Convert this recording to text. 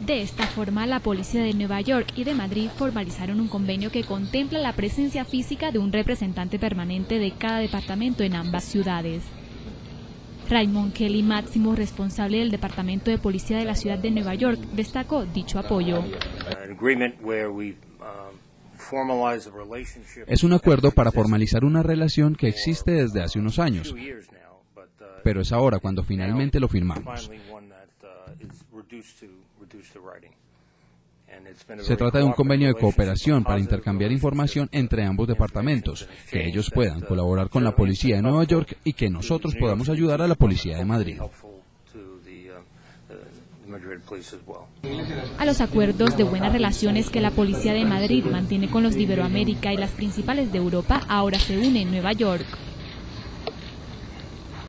De esta forma, la policía de Nueva York y de Madrid formalizaron un convenio que contempla la presencia física de un representante permanente de cada departamento en ambas ciudades. Raymond Kelly, máximo responsable del Departamento de Policía de la Ciudad de Nueva York, destacó dicho apoyo. Es un acuerdo para formalizar una relación que existe desde hace unos años, pero es ahora cuando finalmente lo firmamos. Se trata de un convenio de cooperación para intercambiar información entre ambos departamentos, que ellos puedan colaborar con la policía de Nueva York y que nosotros podamos ayudar a la policía de Madrid. A los acuerdos de buenas relaciones que la policía de Madrid mantiene con los de Iberoamérica y las principales de Europa ahora se une en Nueva York.